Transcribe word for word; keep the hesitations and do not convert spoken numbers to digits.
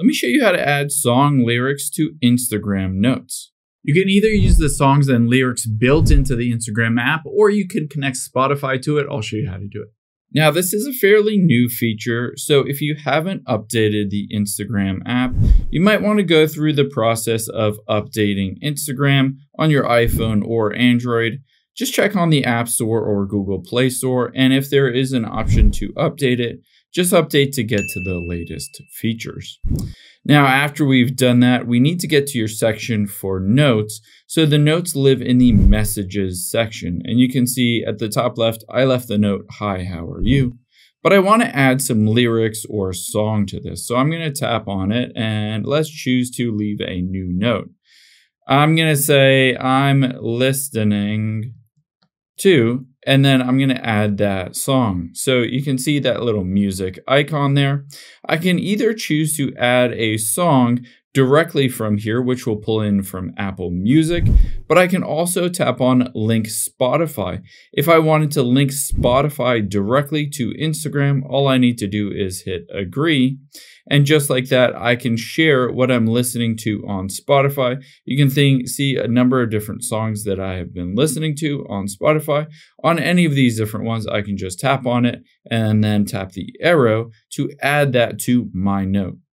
Let me show you how to add song lyrics to Instagram Notes. You can either use the songs and lyrics built into the Instagram app, or you can connect Spotify to it. I'll show you how to do it. Now, this is a fairly new feature, so if you haven't updated the Instagram app, you might want to go through the process of updating Instagram on your iPhone or Android. Just check on the App Store or Google Play Store, and if there is an option to update it, just update to get to the latest features. Now, after we've done that, we need to get to your section for notes. So the notes live in the messages section, and you can see at the top left, I left the note, hi, how are you? But I want to add some lyrics or song to this. So I'm going to tap on it and let's choose to leave a new note. I'm going to say I'm listening to, and then I'm going to add that song. So you can see that little music icon there. I can either choose to add a song directly from here, which will pull in from Apple Music, but I can also tap on Link Spotify. If I wanted to link Spotify directly to Instagram, all I need to do is hit agree. And just like that, I can share what I'm listening to on Spotify. You can think, see a number of different songs that I have been listening to on Spotify. On any of these different ones, I can just tap on it and then tap the arrow to add that to my note.